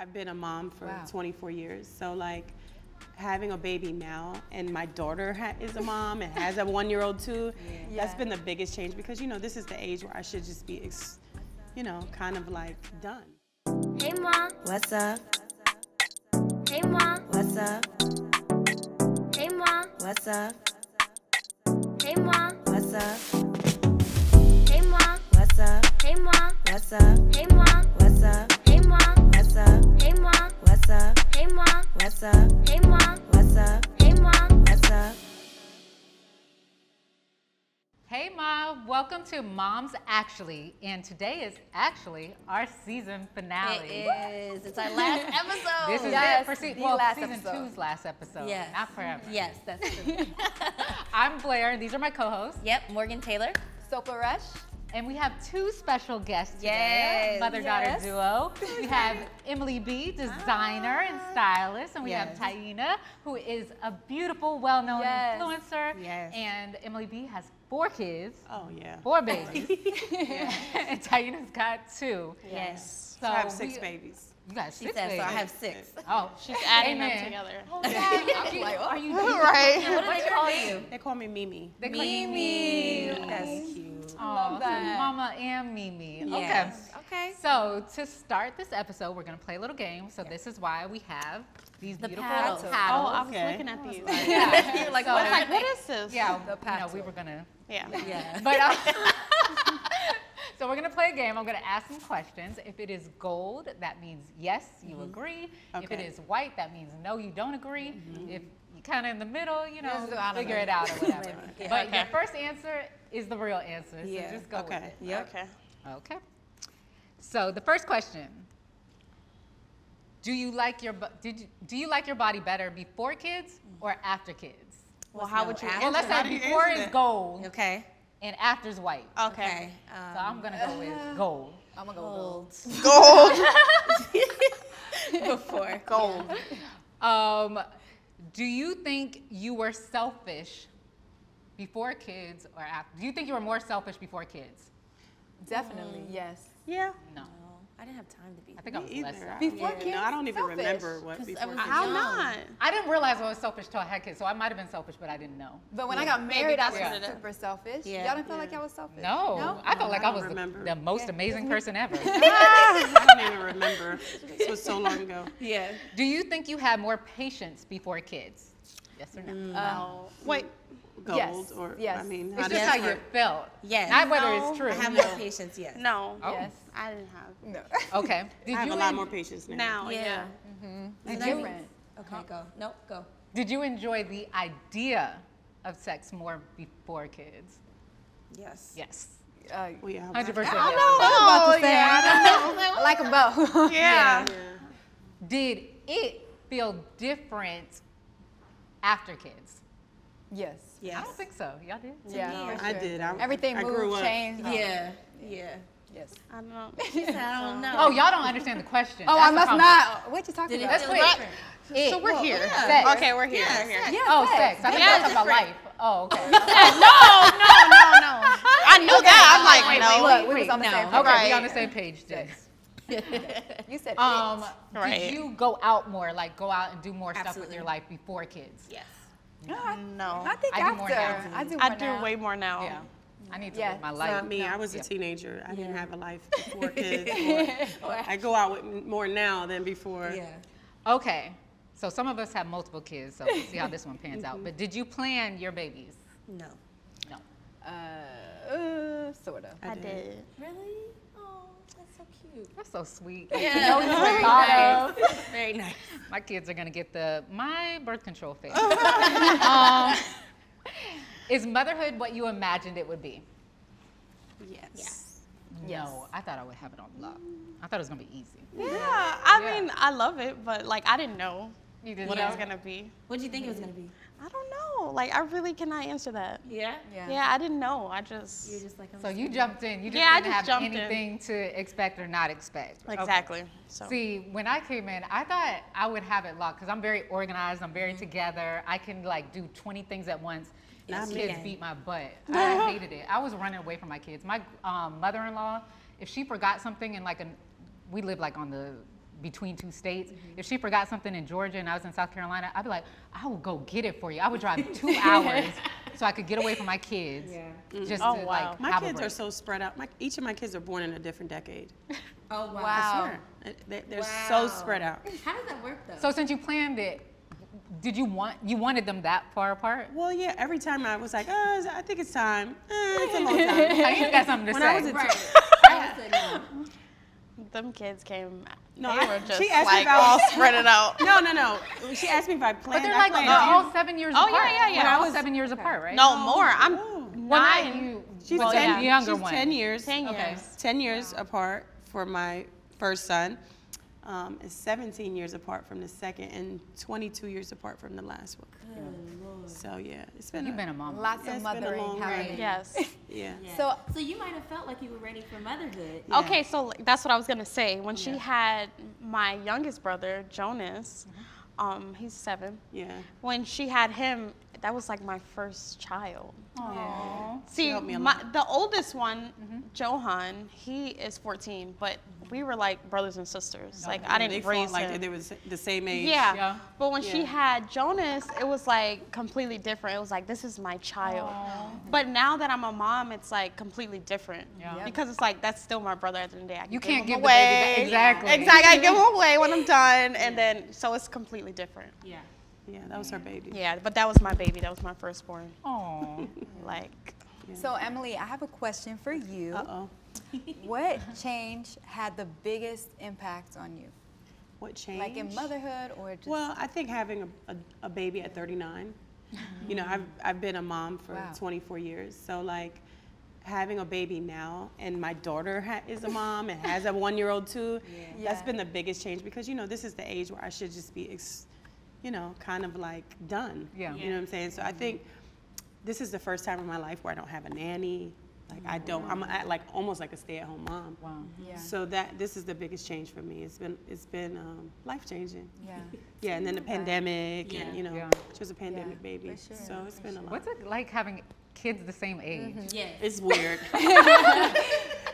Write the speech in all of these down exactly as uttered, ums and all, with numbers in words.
I've been a mom for wow. twenty-four years, so like having a baby now, and my daughter ha is a mom and has a one-year-old too, yeah. that's been the biggest change, because you know this is the age where I should just be, ex you know, kind of like done. Hey mom. What's up? Hey mom. What's up? Hey mom. What's up? Hey mom. What's up? Hey mom. What's up? Hey mom. What's up? Hey mom. What's up? Hey mom. What's up? Hey mom. What's up? Hey mom. What's up? Hey mom. What's up? Hey mom. What's up? Hey mom, welcome to Mom's Actually, and today is actually our season finale. It is. It's our last episode. This is yes, it for se well, last season episode. two's last episode. Yes. Not forever. Yes, that's true. I'm Blair, and these are my co-hosts. Yep, Morgan Taylor, Sopha Rush. And we have two special guests today, yes. mother-daughter yes. duo. We have Emily B, designer ah. and stylist, and we yes. have Taina, who is a beautiful, well-known yes. influencer. Yes. And Emily B has four kids. Oh yeah. Four babies. yes. And Taina's got two. Yes. So, so I have six we, babies. You got six she says, babies. So I have six. Oh, she's adding them together. Oh, yeah. I'm like, oh, are you right? What do they call you? They call me Mimi. They call Mimi. Mimi. That's cute. I love oh, that. So Mama and Mimi. Yes. Okay. Okay. So to start this episode, we're gonna play a little game. So yeah. this is why we have these the beautiful paddles. paddles. Oh, I was okay. looking at these. Like, yeah. You're like, so, what, like, what is this? Yeah. The paddle. You know, we were gonna. Yeah. Yeah. But. Uh, So we're gonna play a game. I'm gonna ask some questions. If it is gold, that means yes, you mm-hmm. agree. Okay. If it is white, that means no, you don't agree. Mm-hmm. If you're kind of in the middle, you know, yes, figure know. it out or whatever. yeah. But okay. your first answer is the real answer, so yeah. just go okay. with it. Yep. Okay. Okay. So the first question: Do you like your did you, do you like your body better before kids or after kids? Well, well how no would you? Well, let's say before is gold. Okay. And after's white. Okay. okay. Um, so I'm gonna go with gold. I'm gonna go gold. Gold. Before gold. Um, do you think you were selfish before kids or after? Do you think you were more selfish before kids? Definitely. Mm. Yes. Yeah. No. no. I didn't have time to be. I think I was less selfish. Before kids. No, I don't even selfish. remember what before. I was How young. not? I didn't realize I was selfish till I had kids, so I might have been selfish, but I didn't know. But when yeah. I got married, I was yeah. super selfish. Yeah. Y'all didn't feel yeah. like y'all was selfish? No, no? I felt no, like I, I was the, the most yeah. amazing person ever. I don't even remember. This was so long ago. Yeah. Do you think you had more patience before kids? Yes or no? Mm. Uh, Wait. Gold yes. or yes. I mean, it's just how you felt. Yes. Not whether no. it's true. I have no. more patience. Yes. No. Oh. Yes. I didn't have. No. Okay. Did I have you a lot more patience now. Now. Yeah. yeah. Mm-hmm. Did you, different. Okay. Huh? Go. Nope. Go. Did you enjoy the idea of sex more before kids? Yes. Yes. Uh, we have. Hundred percent. I don't know. I was about to say. Yeah. I like them both. Yeah. yeah. Did it feel different after kids? Yes. Yes. I don't think so. Y'all did? Yeah, yeah. No, sure. I did. I, Everything I moved, grew up. changed. Oh. Yeah. Yeah. Yes. I don't know. I don't know. Oh, y'all don't understand the question. Oh, That's I must not. What you talking about? That's not, it, so we're well, here. Yeah. Sex. Okay, we're here. Yeah, we're here. Yeah, oh, sex. sex. I think yeah, talking about life. Oh, okay. no, no, no, no. I knew okay, that. I'm like, no. Look, we wait, was on the no. same page. Okay, right. we on the same page, then. You said um, right. Did you go out more, like go out and do more stuff with your life before kids? Yes. No, I, no. I think I after. do more now. I do, more I do now. way more now. Yeah. I need to yeah. live my life. Not me. No. I was a yeah. teenager. I yeah. didn't have a life before kids. Or, or I go out with more now than before. Yeah. Okay. So some of us have multiple kids, so we'll see how this one pans mm-hmm. out. But did you plan your babies? No. No. Uh, uh sort of. I, I did. did. Really? That's so sweet. Yeah. You know, very, nice. very nice. My kids are gonna get the my birth control phase. um, is motherhood what you imagined it would be? Yes. yes. No, yes. I thought I would have it on lock. I thought it was gonna be easy. Yeah, yeah. I yeah. mean, I love it, but like I didn't know you didn't what know? it was gonna be. What did you think mm-hmm. it was gonna be? I don't know. Like, I really cannot answer that. Yeah? Yeah, yeah I didn't know. I just... You're just like, so you jumped in. You just yeah, didn't I just have anything in. to expect or not expect. Exactly. Okay. So. See, when I came in, I thought I would have it locked because I'm very organized. I'm very mm-hmm. together. I can, like, do twenty things at once. These kids again. beat my butt. I hated it. I was running away from my kids. My um, mother-in-law, if she forgot something and, like, a, we lived, like, on the... between two states. Mm-hmm. If she forgot something in Georgia and I was in South Carolina, I'd be like, I will go get it for you. I would drive two hours so I could get away from my kids. Yeah. Just oh, to, wow. Like, my have kids a break. Are so spread out. My, each of my kids are born in a different decade. Oh, wow. wow. I swear. They're wow. so spread out. How does that work, though? So since you planned it, did you want, you wanted them that far apart? Well, yeah, every time I was like, oh, I think it's time. Eh, it's a long time. I think you got something to when say. When I was a right. I would say no. Them kids came. No, they I, were just she asked like me if I was, all spread it out. No, no, no. She asked me if I planned. But they're like planned, all yeah. seven years. Oh, apart. Oh yeah, yeah, yeah. When I was seven years okay. apart, right? No oh, more. I'm oh, nine. You, she's well, ten. Yeah. The younger she's one. Ten years. Ten years. Okay. Ten years wow. apart for my first son, um, and seventeen years apart from the second, and twenty-two years apart from the last one. Good yeah. Lord. So yeah, it's been. You've a, been a mom. Lots yeah, of mothering happening. Yes. Yeah. yeah. So, so you might have felt like you were ready for motherhood. Yeah. Okay, so that's what I was gonna say. When she yeah. had my youngest brother, Jonas, mm-hmm. um, he's seven. Yeah. When she had him, that was like my first child. Aww. See, my, the oldest one, mm-hmm. Johan, he is fourteen, but we were like brothers and sisters. No, like I didn't they raise like him. They were the same age. Yeah. yeah. But when yeah. she had Jonas, it was like completely different. It was like, this is my child. Aww. But now that I'm a mom, it's like completely different. Yeah. Because it's like, that's still my brother at the end of the day. I can you give can't give him away. The baby back. Exactly. Exactly. I give him away when I'm done. And yeah. then, so it's completely different. Yeah. Yeah, that was her baby. Yeah, but that was my baby. That was my firstborn. Oh, like. Yeah. So Emily, I have a question for you. Uh oh. What change had the biggest impact on you? What change? Like in motherhood or just. Well, I think having a, a, a baby at thirty-nine. You know, I've I've been a mom for wow. twenty-four years. So like, having a baby now, and my daughter ha is a mom and has a one-year-old too. Yeah. Yeah. That's been the biggest change because you know this is the age where I should just be. Ex you know, kind of like done. Yeah. You know what I'm saying? So mm-hmm. I think this is the first time in my life where I don't have a nanny. Like mm-hmm. I don't, I'm at like almost like a stay-at-home mom. Wow. Yeah. So that, this is the biggest change for me. It's been, it's been um, life-changing. Yeah. yeah, and then the pandemic, yeah. and you know, yeah. she was a pandemic yeah, baby. Sure. So it's for been sure. a lot. What's it like having kids the same age? Mm-hmm. Yeah. It's weird.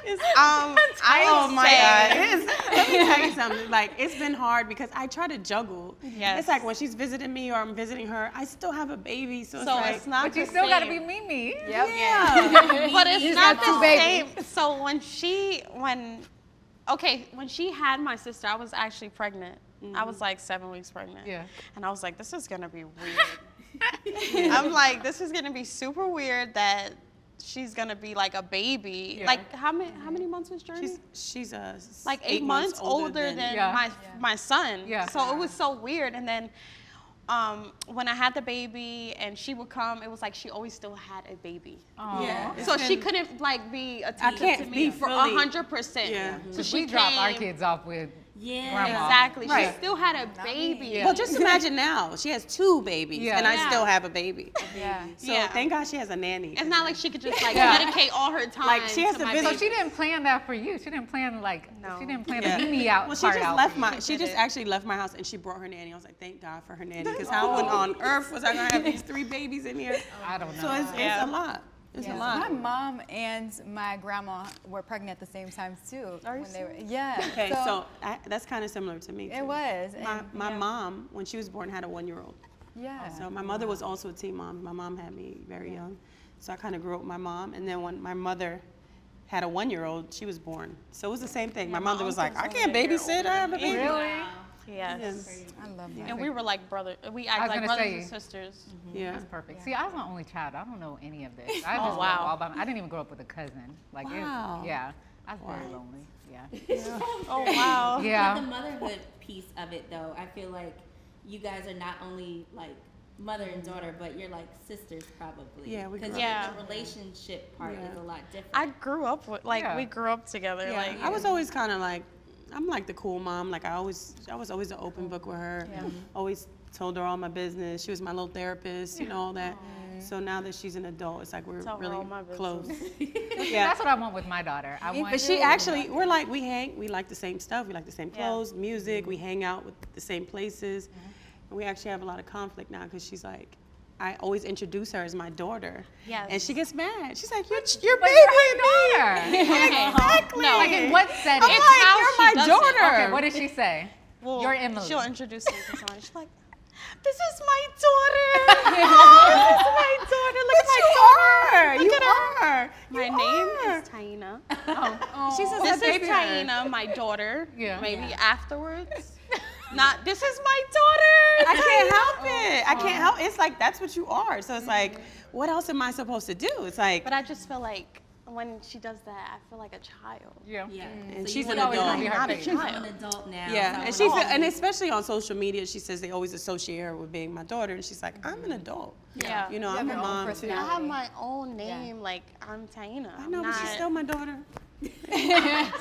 It's, um, I, oh my God. It is, let me tell you something. Like, it's been hard because I try to juggle. Yes. It's like when she's visiting me or I'm visiting her, I still have a baby. So, so it's like, it's not but you still got to be Mimi. Yep. Yeah. yeah. But it's you not the same. Babies. So when she, when, okay, when she had my sister, I was actually pregnant. Mm-hmm. I was like seven weeks pregnant. Yeah. And I was like, this is going to be weird. I'm like, this is going to be super weird that she's gonna be like a baby. Yeah. Like how many how many months was Journey? She's, she's a like eight, eight months, months older, older than, than yeah. my yeah. my son. Yeah. So yeah. it was so weird. And then um, when I had the baby and she would come, it was like she always still had a baby. Aww. Yeah. So she couldn't like be attentive I can't to me be for a hundred percent. So she we dropped our kids off with. Yeah, grandma. Exactly. Right. She still had a baby. Yeah. Well, just imagine now. She has two babies, yeah. and I yeah. still have a baby. Yeah. So yeah. thank God she has a nanny. It's not like she could just like yeah. dedicate all her time. Like she has to visit. So she didn't plan that for you. She didn't plan like no. She didn't plan yeah. the baby out. Well, she part just out left my. She just actually left my house and she brought her nanny. I was like, thank God for her nanny, because how on earth was I gonna have these three babies in here? I don't know. So it's, yeah. it's a lot. It's yeah. a lot. My mom and my grandma were pregnant at the same time too. Are you when they were, yeah. Okay, so, so I, that's kind of similar to me too. It was. My, and, my yeah. mom, when she was born, had a one-year-old. Yeah. So my mother was also a teen mom. My mom had me very yeah. young. So I kind of grew up with my mom. And then when my mother had a one-year-old, she was born. So it was the same thing. Yeah, my mother was like, I can't babysit, I have a baby. Really? Yes. yes. I love that. And we were like brother. We act like brothers say, and sisters. Mm-hmm. Yeah. That's perfect. Yeah. See, I was my only child. I don't know any of this. I just oh, wow. all by my, I didn't even grow up with a cousin. Like, wow. it, yeah. I was wow. very lonely. Yeah. yeah. Oh, wow. Yeah. But the motherhood piece of it, though, I feel like you guys are not only like mother and daughter, but you're like sisters probably. Yeah, we because yeah. the relationship part yeah. is a lot different. I grew up with, like, yeah. we grew up together. Yeah. Like, I was always kind of like, I'm like the cool mom. Like I always, I was always an open book with her. Yeah. Always told her all my business. She was my little therapist, you know, all that. Aww. So now that she's an adult, it's like we're Tell really close. yeah. That's what I want with my daughter. I want. But she actually, we're like, we hang, we like the same stuff. We like the same clothes, yeah. music. Mm-hmm. We hang out with the same places. Mm-hmm. And we actually have a lot of conflict now because she's like, I always introduce her as my daughter. Yes. And she gets mad. She's like, you're, you're baby. You're my daughter. Exactly. No. Like in what setting? It's like, how you're she my daughter. It. Okay, what did she say? Well, you're Emily. She'll introduce me to someone. She's like, this is my daughter. This is my daughter. Look at my daughter. Look at her. My name is Taina. Oh. Oh. She says, this is Taina, my daughter. Yeah. Maybe yeah. afterwards. Not, this is my daughter. I can't help it. I can't help it. It's like, that's what you are. So it's like, what else am I supposed to do? It's like. But I just feel like when she does that, I feel like a child. Yeah. yeah. Mm. And so she's an adult. Like, not a child. She's an adult now. Yeah. So and she's a, and especially on social media, she says they always associate her with being my daughter. And she's like, I'm an adult. Yeah. You know, you I'm a mom too. I have my own name. Yeah. Like, I'm Taina. I know, not... but she's still my daughter.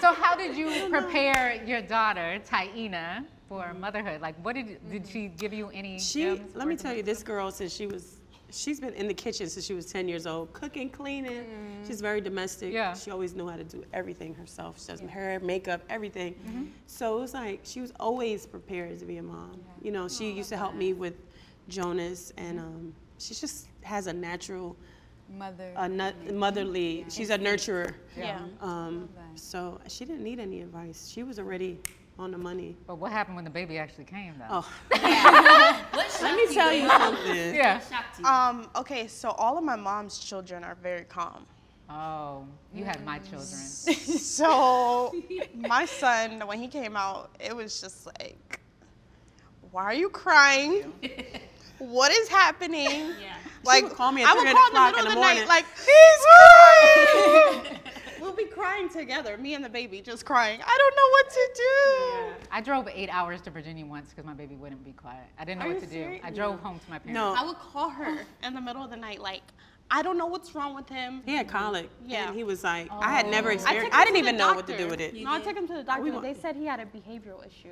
So how did you prepare your daughter, Taina, for motherhood? Like, what did did she give you any? She let me tell you, this girl, since she was, she's been in the kitchen since she was ten years old, cooking, cleaning. Mm. She's very domestic. Yeah. She always knew how to do everything herself. She does yeah. hair, makeup, everything. Mm-hmm. So it was like she was always prepared to be a mom. Yeah. You know, she oh, used to help that. me with Jonas, and um, she just has a natural. Mother, a nut, motherly. Yeah. She's a nurturer. Yeah. Um, so she didn't need any advice. She was already on the money. But what happened when the baby actually came, though? Oh. Yeah. What Let me tell you something. Yeah. You? Um. Okay. So all of my mom's children are very calm. Oh, you had my children. So my son, when he came out, it was just like, why are you crying? What is happening? Yeah. Like, would call me at I would call in the middle of the night, like, he's crying. We'll be crying together, me and the baby, just crying. I don't know what to do. Yeah. I drove eight hours to Virginia once because my baby wouldn't be quiet. I didn't know Are what to serious? do. I drove home to my parents. No. I would call her in the middle of the night, like, I don't know what's wrong with him. He had colic. Yeah. And he was like, oh. I had never experienced. I, I didn't even know what to do with it. You no, did. I took him to the doctor. We they said he had a behavioral issue.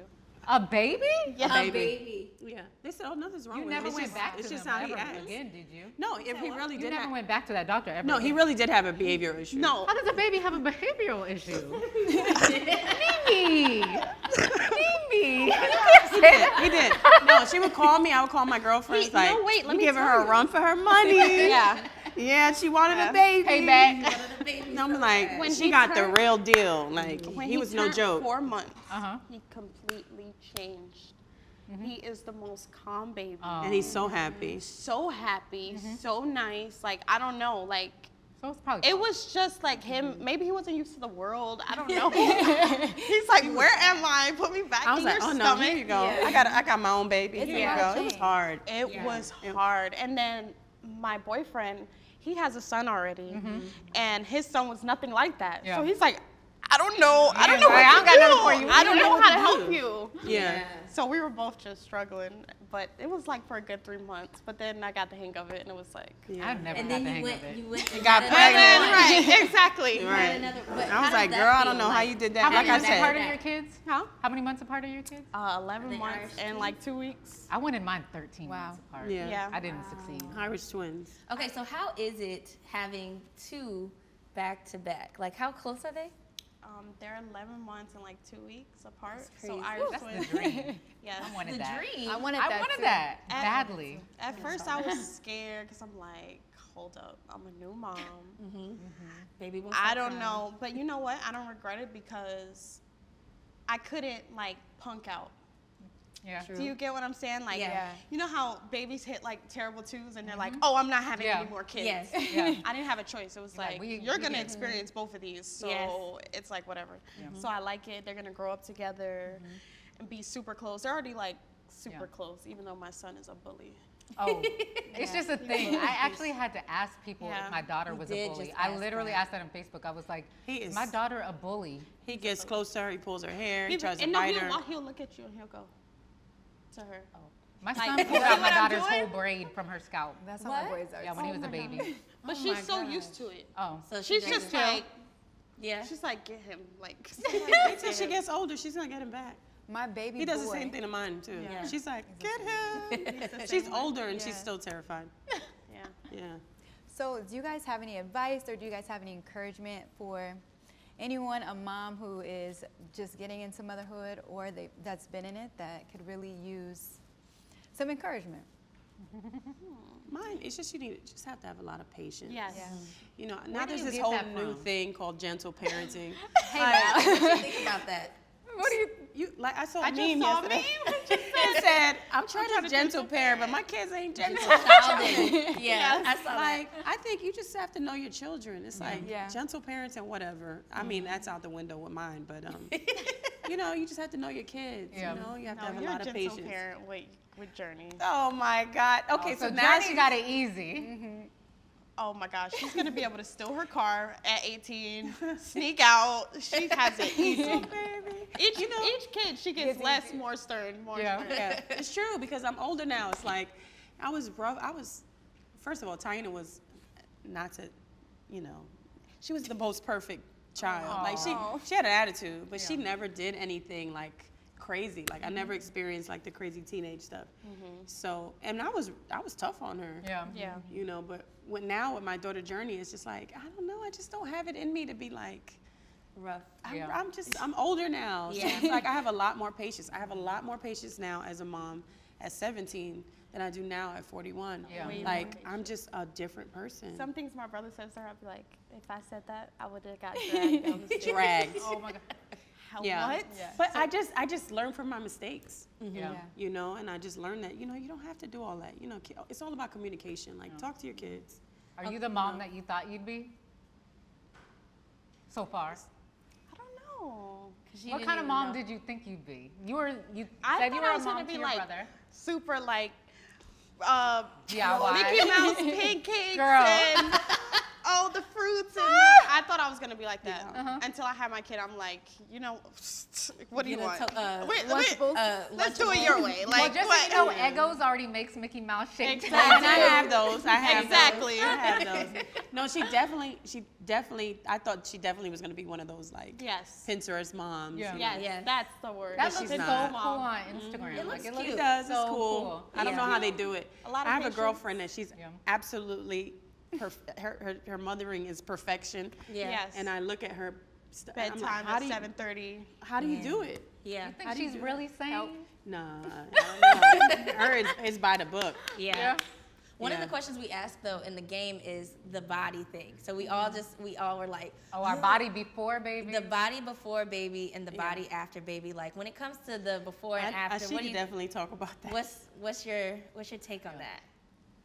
A baby? Yeah. A baby. A baby. Yeah. They said, oh, nothing's wrong you with him. You never went just, back to it's just how he acts. Again, did you? No, if he really did. You never went back to that doctor ever. No, again. He really did have a behavioral issue. No. How does a baby have a behavioral issue? Mimi! Mimi! He did. He did. No, she would call me. I would call my girlfriend. Wait, like, no, wait. Let me give her you. a run for her money. Yeah. Yeah, she wanted yeah. a baby. Payback. And I'm like, when she got turned, the real deal. Like, when he, he was no joke. Four months. Uh-huh. He completely changed. Mm-hmm. He is the most calm baby. Oh. And he's so happy. So happy. Mm-hmm. So nice. Like, I don't know. Like, so it's probably it was just like him. Maybe he wasn't used to the world. I don't know. He's like, where am I? Put me back I was in like, your oh, stomach. No, here you go. Yeah. I got, I got my own baby. It's here you go. Thing. It was hard. It yeah. was hard. And then my boyfriend. He has a son already, mm-hmm. and his son was nothing like that. Yeah. So he's like, I don't know. Yeah, I don't know right, what to I do. Got for you. I don't know how to help you. Yeah. yeah. So we were both just struggling, but it was like for a good three months. But then I got the hang of it, and it was like yeah. I've never and got the hang went, of it. You went and got pregnant, right? Exactly. Right. Another, I was like, girl, I don't know like, how you did that. How like I said, apart of your kids? Huh? How many months apart are your kids? Uh, Eleven months and like two weeks. I wanted mine thirteen wow. months apart. Yeah. yeah. I didn't wow. succeed. Irish twins. Okay, so how is it having two back to back? Like, how close are they? Um, they're eleven months and like two weeks apart. So Irish Ooh, that's twins. The dream. Yes. I wanted the that. Dream. I wanted that. I wanted that at, badly. At first, I was scared because I'm like, hold up, I'm a new mom. mm-hmm. Mm-hmm. Baby, I don't time. know, but you know what? I don't regret it because I couldn't like punk out. Yeah. True. Do you get what I'm saying? Like, yeah. you know how babies hit like terrible twos and they're mm-hmm. like, oh, I'm not having yeah. any more kids. Yes. Yeah. I didn't have a choice. It was like, like we, you're going to experience both of these. So yes. it's like, whatever. Mm-hmm. So I like it. They're going to grow up together mm-hmm. and be super close. They're already like super yeah. close, even though my son is a bully. Oh, it's yeah. just a thing. I actually had to ask people yeah. if my daughter was a bully. I literally that. asked that on Facebook. I was like, he is, is my daughter a bully? He gets close to her. He pulls her hair. He, he tries to bite her. He'll, he'll look at you and he'll go. To her. Oh. My son like, pulled out my daughter's whole braid from her scalp. That's what? How my boys are. Yeah, when oh he was a baby. God. But oh she's so God. used to it. Oh. So she's she just like, yeah. She's like, get him. Like, until she gets older, she's going to get him back. My baby He does boy. the same thing to mine, too. Yeah. Yeah. She's like, get him. She's older and yeah. she's still terrified. Yeah. Yeah. So do you guys have any advice or do you guys have any encouragement for anyone, a mom who is just getting into motherhood or they, that's been in it that could really use some encouragement? Mine, it's just you need you just have to have a lot of patience. Yes. Yeah. You know, now there's this whole new thing called gentle parenting. Hey, uh, what do you think about that? What do you you like? I saw a I meme saw yesterday. I just saw a meme. It said, "I'm trying to gentle parent, but my kids ain't gentle." Yes. Yeah, I saw like that. I think you just have to know your children. It's like yeah. gentle parents and whatever. I mean, that's out the window with mine, but um. You know, you just have to know your kids. Yeah. You know, you have no, to have a lot of patience. You're a gentle parent with, with Journey. Oh my God. Okay, oh, so, so now she got it easy. Mm-hmm. Oh my gosh, she's gonna be able to steal her car at eighteen, sneak out. She has it easy, baby. Each, you know, each kid, she gets it's less, easy. more stern, more yeah. stern. Yeah. It's true because I'm older now. It's like I was rough. I was, first of all, Taina was not to, you know, she was the most perfect child. Aww. Like she she had an attitude, but yeah. she never did anything like crazy. Like I never experienced like the crazy teenage stuff. Mm-hmm. So and I was I was tough on her. Yeah. Yeah. You know, but when now with my daughter Journey, it's just like, I don't know, I just don't have it in me to be like rough. I'm, yeah. I'm just I'm older now. Yeah. So it's like I have a lot more patience. I have a lot more patience now as a mom at seventeen than I do now at forty-one. Yeah. Like, I'm just a different person. Some things my brother says to her, I'd be like, if I said that, I would have got dragged on the street. Dragged. Oh my God. How, yeah. What? Yeah. But so, I just I just learned from my mistakes. Mm-hmm. Yeah. You know, and I just learned that, you know, you don't have to do all that. You know, it's all about communication. Like, yeah. talk to your kids. Are okay. you the mom that you thought you'd be? So far? I don't know. What kind of mom know. did you think you'd be? You were, you I said you were I was a mom gonna be to your like, brother. super like, Uh, D I Y. Mickey Mouse pancakes Girl. and all the fruits. And I thought I was gonna be like that yeah. uh-huh. until I had my kid. I'm like, you know, what do you, you want? Uh, wait, lunchable? Wait, uh, let's lunchable. do it your way. Like, well, just what? So you know, yeah. Eggos already makes Mickey Mouse shaped. Exactly. And I have those. I have exactly. those. I have those. No, she definitely, she definitely. I thought she definitely was gonna be one of those like yes. Pinterest moms. Yeah, yes, yes, that's the word. That looks so cool on Instagram. It looks like, cute. It does. So it's cool. cool. I don't yeah. know how they do it. A lot of I have patience. a girlfriend that she's yeah. absolutely. Her, her her mothering is perfection. Yeah. Yes. And I look at her bedtime like, at seven thirty. How do you yeah. do it? Yeah. You think how she's do you do really it? Sane? Nope. Nah. No. Her is, is by the book. Yeah. yeah. One yeah. of the questions we asked though in the game is the body thing. So we all just we all were like, oh, our yeah. body before baby. The body before baby and the yeah. body after baby. Like when it comes to the before and I, after. I should what do you definitely talk about that. What's what's your what's your take yeah. on that?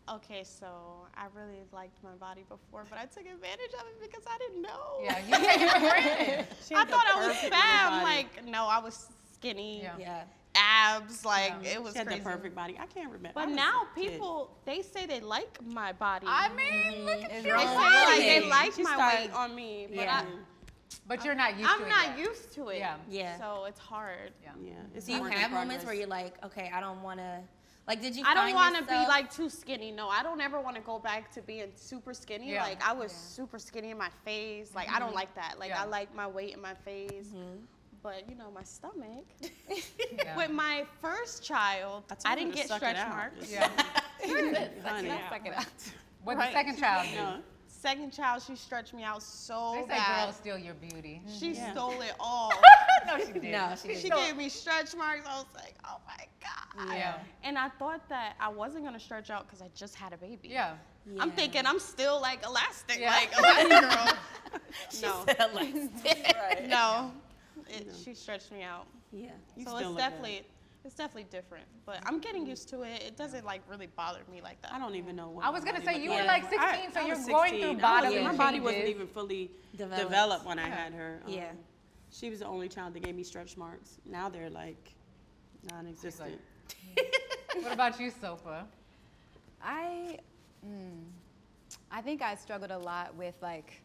Okay, so I really liked my body before, but I took advantage of it because I didn't know. Yeah, you take it for granted. I thought I was fab. Like, no, I was skinny. Yeah. yeah. Abs, like yeah. it was she had crazy. The perfect body. I can't remember. But now people, kid. they say they like my body. I mean, look at you. Like, they like she my started, weight on me, but yeah. I, But you're not used I'm to it. I'm not yet. used to it. Yeah. yeah. So it's hard. Yeah. yeah. It's Do you have moments where you're like, okay, I don't want to. Like, did you I don't want to be, like, too skinny. No, I don't ever want to go back to being super skinny. Yeah. Like, I was yeah. super skinny in my face. Like, mm-hmm. I don't like that. Like, yeah. I like my weight in my face. Mm-hmm. But, you know, my stomach. yeah. With my first child, I, I didn't get stretch marks. Yeah. sure. Honey, yeah. suck it out. With right. the second child, yeah. Second child, she stretched me out so bad. They say bad. girls steal your beauty. She yeah. stole it all. No, she didn't. No, she, she gave me stretch marks. I was like, oh my God. Yeah. And I thought that I wasn't gonna stretch out because I just had a baby. Yeah. yeah. I'm thinking I'm still like elastic, yeah. like elastic girl. She no. said elastic. Right. No. It, no. She stretched me out. Yeah. You so it's definitely. Good. It's definitely different, but I'm getting used to it. It doesn't like really bother me like that. I don't even know what. I was gonna say you were like sixteen, I, so I you're going sixteen. Through bodily changes. My body wasn't even fully developed, developed when yeah. I had her. Um, yeah, she was the only child that gave me stretch marks. Now they're like non-existent. What about you, Sopha? I, mm, I think I struggled a lot with like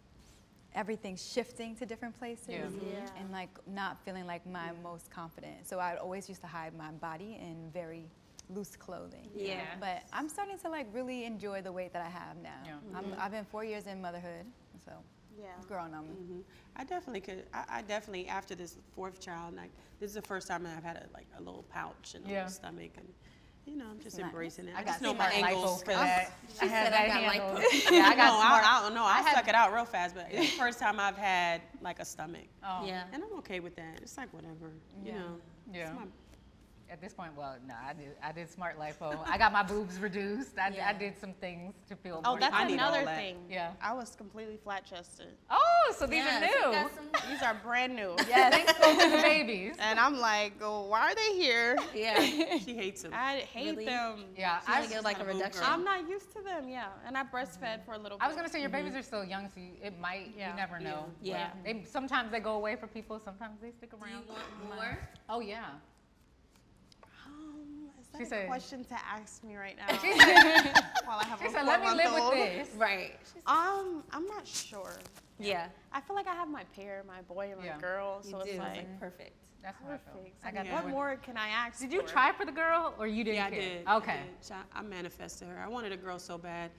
everything shifting to different places yeah. Yeah. and like not feeling like my yeah. most confident. So I always used to hide my body in very loose clothing. Yeah. Know? But I'm starting to like really enjoy the weight that I have now. Yeah. Mm-hmm. I'm, I've been four years in motherhood, so yeah. it's growing on me. Mm-hmm. I definitely could, I, I definitely, after this fourth child, like this is the first time that I've had a, like a little pouch and a yeah. little stomach. And, you know, I'm just it's embracing nice. it. I, I just know my angles for that. I had that handle. Yeah, I got no, smart. I, I don't know. I, I had... stuck it out real fast, but it's the first time I've had like a stomach. Oh. Yeah. And I'm okay with that. It's like whatever, yeah. you know. Yeah. It's my... at this point, well, no, I did. I did smart lipo. I got my boobs reduced. I, yeah. I did some things to feel. Oh, that's I another thing. Yeah, I was completely flat chested. Oh, so these yes. are new. Some, these are brand new. Yeah, thanks to the babies. And I'm like, oh, why are they here? Yeah, she hates them. I hate really? them. Yeah, she I get like a reduction. Girl. I'm not used to them. Yeah, and I breastfed mm-hmm. for a little bit. I was gonna say your babies mm-hmm. are still young, so you, it might. Yeah. You never know. Yeah. yeah. They, sometimes they go away for people. Sometimes they stick around. Do you want more? Oh yeah. She said, question to ask me right now. She said, while I have she a said let me live old. with this. Right. Um, I'm not sure. Yeah. I feel like I have my pair, my boy and my yeah. girl. So you it's do. like mm-hmm. perfect. That's perfect. What I feel. I got yeah. What more can I ask Did you for? try for the girl or you didn't Yeah, I care? did. Okay. I, I manifested her. I wanted a girl so bad.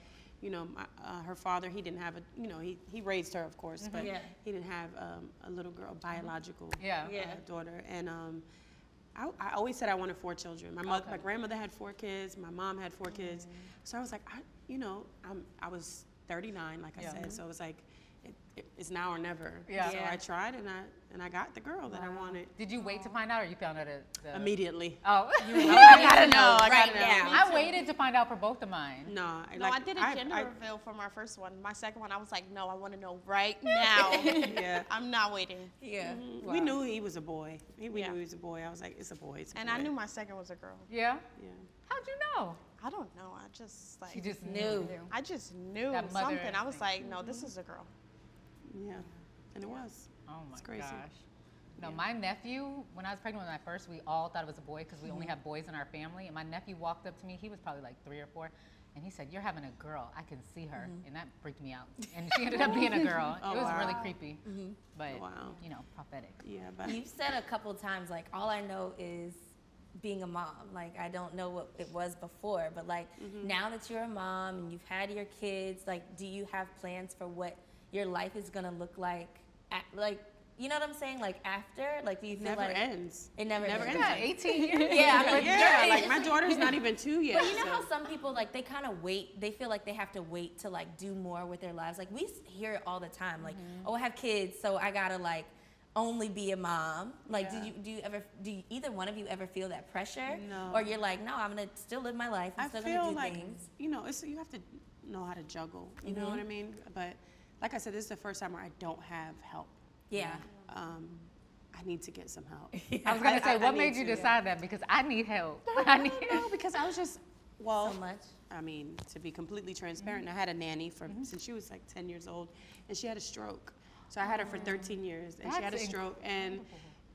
You know, my, uh, her father, he didn't have a, you know, he, he raised her, of course, mm-hmm. but yeah. he didn't have um, a little girl, a biological yeah. Uh, yeah. daughter. And, um, I, I always said I wanted four children. My mother, okay. my grandmother had four kids. My mom had four mm-hmm. kids. So I was like, I, you know, I'm, I was thirty-nine, like yeah. I said. So it was like, it, it, it's now or never. Yeah. So yeah. I tried and I and I got the girl wow. that I wanted. Did you wait to find out, or you found out it the... immediately? Oh, you, I, I gotta know. know. I gotta right know. now. I waited to find out for both of mine. No, no, like, I did a I, gender I, reveal for my first one. My second one, I was like, no, I want to know right now. yeah, I'm not waiting. Yeah, mm-hmm. wow. we knew he was a boy. We yeah. knew he was a boy. I was like, it's a boy. It's a and boy. I knew my second was a girl. Yeah. Yeah. How'd you know? I don't know. I just like. She just knew. I just knew something. I was like, no, this is a girl. Yeah, and it was. Oh my it's crazy. gosh. No, yeah. my nephew, when I was pregnant with my first, we all thought it was a boy because we mm-hmm. only have boys in our family. And my nephew walked up to me, he was probably like three or four, and he said, "You're having a girl, I can see her." Mm-hmm. And that freaked me out. And she ended up being a girl. Oh, it was wow. really creepy, mm-hmm. but wow. you know, prophetic. Yeah, but you've said a couple times, like, all I know is being a mom. Like, I don't know what it was before, but like mm-hmm. now that you're a mom and you've had your kids, like, do you have plans for what your life is gonna look like? Like, you know what I'm saying? Like, after? Like, do you feel never like... Ends. It never, it never ends. It never ends. Yeah, eighteen years. yeah, I'm like, yeah, like, my daughter's not even two yet. But you know so. how some people, like, they kind of wait. They feel like they have to wait to, like, do more with their lives. Like, we hear it all the time. Like, mm-hmm. oh, I have kids, so I gotta, like, only be a mom. Like, yeah. do you do you ever, do you, either one of you ever feel that pressure? No. Or you're like, no, I'm gonna still live my life. I'm I still gonna do like, things. You know, it's, you have to know how to juggle. You mm-hmm. know what I mean? But... like I said, this is the first time where I don't have help. Yeah. Um, I need to get some help. Yeah. I was gonna say, I, I, what I made you to, decide yeah. that? Because I need help. No, I need no, because I was just, well, so much. I mean, to be completely transparent, mm-hmm. I had a nanny for mm-hmm. since she was like ten years old, and she had a stroke. So I had her for thirteen years, and That's she had a stroke, and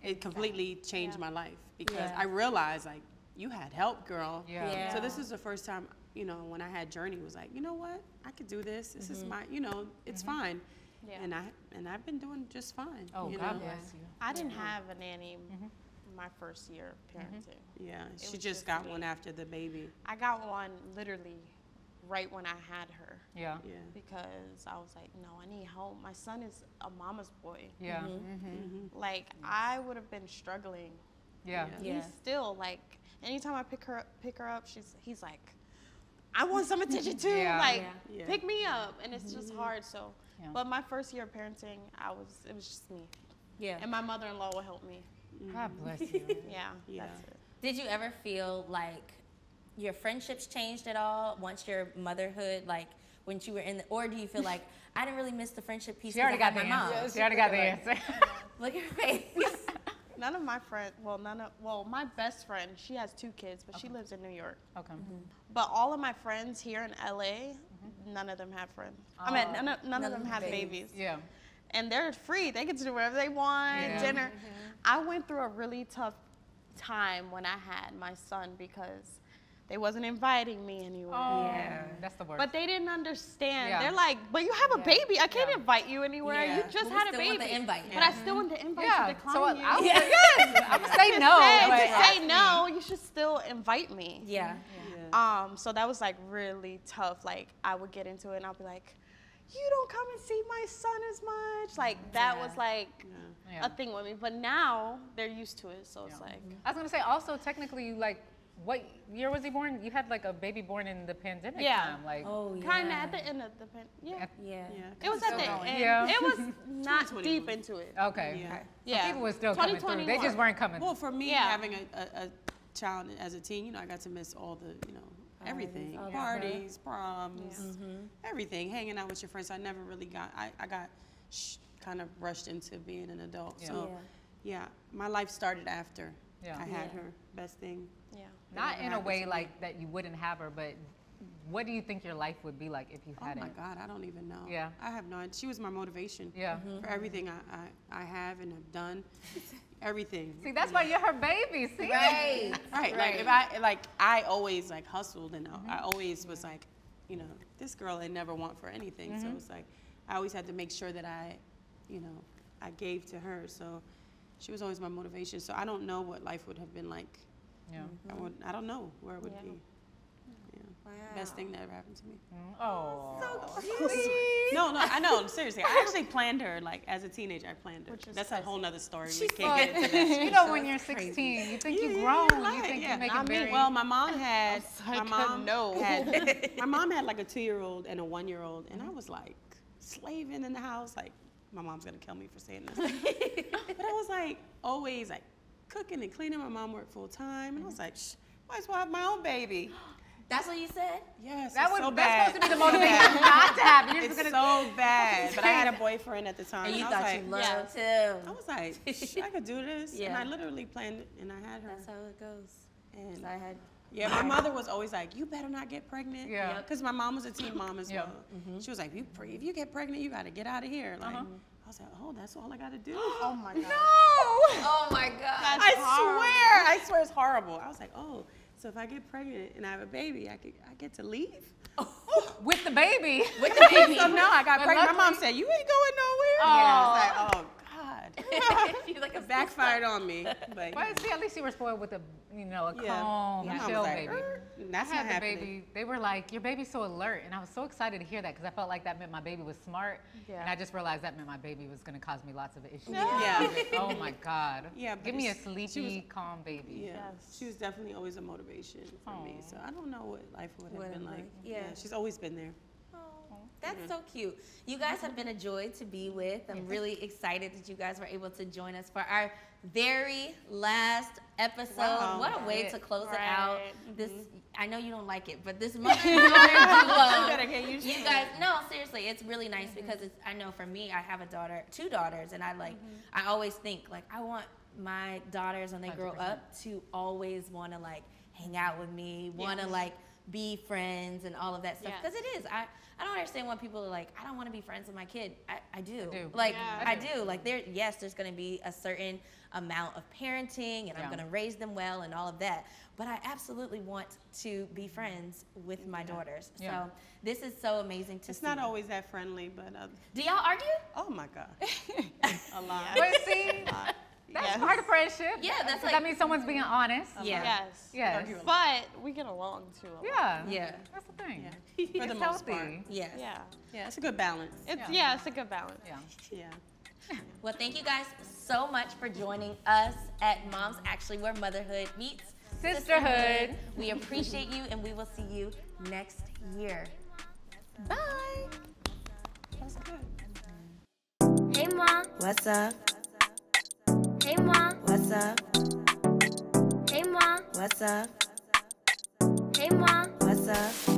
it completely changed yeah. my life because yeah. I realized, like, you had help, girl. Yeah. yeah. So this is the first time. You know, when I had Journey, was like, you know what, I could do this. This mm-hmm. is my, you know, it's mm-hmm. fine. Yeah. And I and I've been doing just fine. Oh, you God know? bless you. I didn't yeah. have a nanny mm-hmm. my first year of parenting. Yeah, it she just, just got me. one after the baby. I got one literally right when I had her. Yeah. yeah. Because I was like, no, I need help. My son is a mama's boy. Yeah. Mm-hmm. Mm-hmm. Like mm-hmm. I would have been struggling. Yeah. yeah. He's still like, anytime I pick her up, pick her up, she's he's like, I want some attention too, yeah, like, yeah. pick me up, and it's just hard, so. Yeah. But my first year of parenting, I was, it was just me. Yeah. And my mother-in-law will help me. God bless you. yeah, yeah, that's it. Did you ever feel like your friendships changed at all once your motherhood, like, when you were in the, or do you feel like, I didn't really miss the friendship piece? She already got the answer. Yeah, she, she already got the answer. Look at her face. None of my friends, well, none of, well, my best friend, she has two kids, but okay. she lives in New York. Okay. Mm-hmm. But all of my friends here in L A, mm-hmm. none of them have friends. Uh, I mean, none of, none none of them, them have babies. babies. Yeah. And they're free. They get to do whatever they want, yeah. dinner. Mm-hmm. I went through a really tough time when I had my son because they wasn't inviting me anywhere. Oh, yeah. That's the worst. But they didn't understand. Yeah. They're like, but you have a yeah. baby. I can't yeah. invite you anywhere. Yeah. You just well, had a baby. Want the invite. But mm-hmm. I still want the invite yeah. to decline so you. I'll, yeah. yes. I'm going to say no. Say, like, just say no. You should still invite me. Yeah. yeah. Um. So that was like really tough. Like, I would get into it and I'll be like, you don't come and see my son as much. Like, that yeah. was like yeah. a thing with me. But now they're used to it. So yeah. it's like. I was going to say also, technically, you like, what year was he born? You had like a baby born in the pandemic yeah. time, like oh, yeah. kind of at the end of the pandemic. Yeah. yeah, yeah. It was at the going. end. Yeah. It was not deep into it. Okay. Yeah. yeah. So people were still coming through. They just weren't coming. Well, for me, yeah. having a, a, a child and as a teen, you know, I got to miss all the, you know, everything. Parties, Parties proms, yeah. mm-hmm. everything. Hanging out with your friends. I never really got, I, I got sh kind of rushed into being an adult. Yeah. So, yeah. yeah, my life started after yeah. I had yeah. her. Best thing. Yeah. Not in a way like that you wouldn't have her, but what do you think your life would be like if you hadn't? Oh my God, I don't even know. Yeah. I have no idea. She was my motivation yeah. mm-hmm. for everything I, I, I have and have done. Everything. See, that's yeah. why you're her baby, see? Right. right. right. Like, if I, like, I always, like, hustled and mm-hmm. I always was yeah. like, you know, this girl I never want for anything. Mm-hmm. So it's like, I always had to make sure that I, you know, I gave to her. So she was always my motivation. So I don't know what life would have been like. Yeah. Mm-hmm. I, would, I don't know where it would yeah. be. Yeah. Wow. Best thing that ever happened to me. Oh, so cute. No, no, I know. Seriously, I actually planned her. Like as a teenager, I planned her. That's crazy. A whole nother story. She we can't get into that. You know, when you're sixteen, crazy. You think yeah, you're grown. Yeah, you think yeah. you're making very. Well, my mom had. My mom no. had. My mom had like a two-year-old and a one-year-old, and I was like slaving in the house. Like my mom's gonna kill me for saying this, but I was like always like cooking and cleaning. My mom worked full time, and I was like, shh, might as well have my own baby. That's what you said? Yes, that was so bad. That's supposed to be the motivation not to have. You're just it's gonna... so bad. But I had a boyfriend at the time. And you and thought like, you loved him. Yeah. I was like, I could do this. Yeah. And I literally planned it, and I had her. That's how it goes. And I had. Yeah, my mother was always like, you better not get pregnant. Yeah. Because my mom was a teen mom as yeah. well. Mm-hmm. She was like, you, if you get pregnant, you got to get out of here. Like, uh-huh. I was like, oh, that's all I got to do. Oh, my God. No. Oh, my God. That's I horrible. swear. I swear it's horrible. I was like, oh. So if I get pregnant and I have a baby, I, could, I get to leave? Oh. With the baby? With the baby. So now I got but pregnant. Luckily, my mom said, you ain't going nowhere. Oh. Yeah, I was like, oh, God. She's like a backfired on me. But, well, see, at least you were spoiled with a, you know, a yeah. calm, yeah. chill like, baby. That's I had not the happening. Baby. They were like, your baby's so alert. And I was so excited to hear that because I felt like that meant my baby was smart. Yeah. And I just realized that meant my baby was going to cause me lots of issues. Yeah. yeah. Oh, my God. Yeah, give me a sleepy, was, calm baby. Yeah. Yes. She was definitely always a motivation for Aww. me. So I don't know what life would have been like. Yeah. yeah. She's always been there. That's mm-hmm. so cute. You guys have been a joy to be with. I'm yes. really excited that you guys were able to join us for our very last episode. Wow. What a way right. to close right. it out. Mm-hmm. This I know you don't like it, but this mother daughter duo. You, you guys, no, seriously, it's really nice mm-hmm. because it's, I know for me, I have a daughter, two daughters, and I like. Mm-hmm. I always think like I want my daughters when they one hundred percent grow up to always want to like hang out with me, want to yeah. like. be friends and all of that stuff because yeah. it is I, I don't understand why people are like I don't want to be friends with my kid. I, I do. do like yeah, I, I do. do like there yes there's going to be a certain amount of parenting and yeah. I'm going to raise them well and all of that, but I absolutely want to be friends with my yeah. daughters yeah. so this is so amazing to it's see. It's not always that friendly, but uh, do y'all argue? Oh my God. A lot. Wait, see, a lot. That's yes. part of friendship. Yeah, that's like, that means someone's being honest. Yeah. Yes. Yes. But we get along too. A yeah. Lot. Yeah. That's the thing. Yeah. For it's the most healthy. Part. Yes. Yeah. Yeah. It's a good balance. It's, yeah. yeah. It's a good balance. Yeah. Yeah. Well, thank you guys so much for joining us at Moms Actually, where motherhood meets sisterhood. sisterhood. We appreciate you, and we will see you next year. Bye. That's good. Hey, Mom. What's up? Hey, Mom. What's up? Hey, Mom. What's up? Hey, Mom. What's up?